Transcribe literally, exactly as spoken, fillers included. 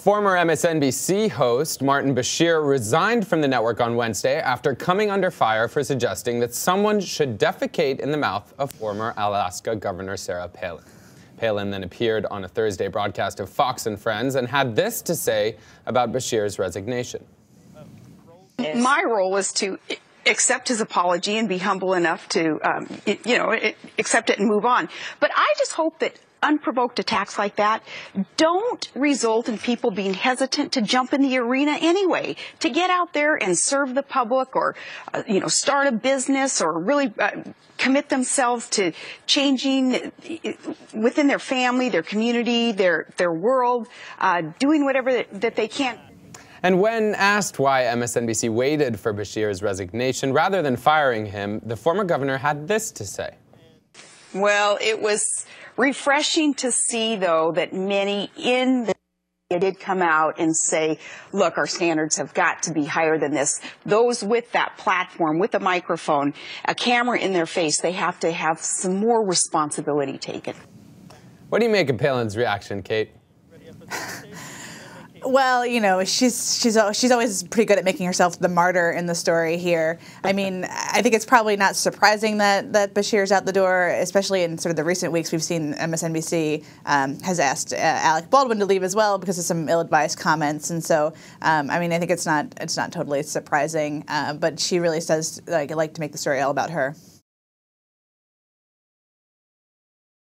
Former M S N B C host Martin Bashir resigned from the network on Wednesday after coming under fire for suggesting that someone should defecate in the mouth of former Alaska Governor Sarah Palin. Palin then appeared on a Thursday broadcast of Fox and Friends and had this to say about Bashir's resignation. My role was to accept his apology and be humble enough to, um, it, you know, it, accept it and move on. But I just hope that unprovoked attacks like that don't result in people being hesitant to jump in the arena anyway, to get out there and serve the public or, uh, you know, start a business or really uh, commit themselves to changing within their family, their community, their, their world, uh, doing whatever that they can. And when asked why M S N B C waited for Bashir's resignation rather than firing him, the former governor had this to say. Well, it was refreshing to see, though, that many in the media did come out and say, look, our standards have got to be higher than this. Those with that platform, with a microphone, a camera in their face, they have to have some more responsibility taken. What do you make of Palin's reaction, Kate? Well, you know, she's she's she's always pretty good at making herself the martyr in the story here. I mean, I think it's probably not surprising that that Bashir's out the door, especially in sort of the recent weeks we've seen M S N B C um, has asked uh, Alec Baldwin to leave as well because of some ill-advised comments. And so, um, I mean, I think it's not it's not totally surprising, uh, but she really does like, like to make the story all about her.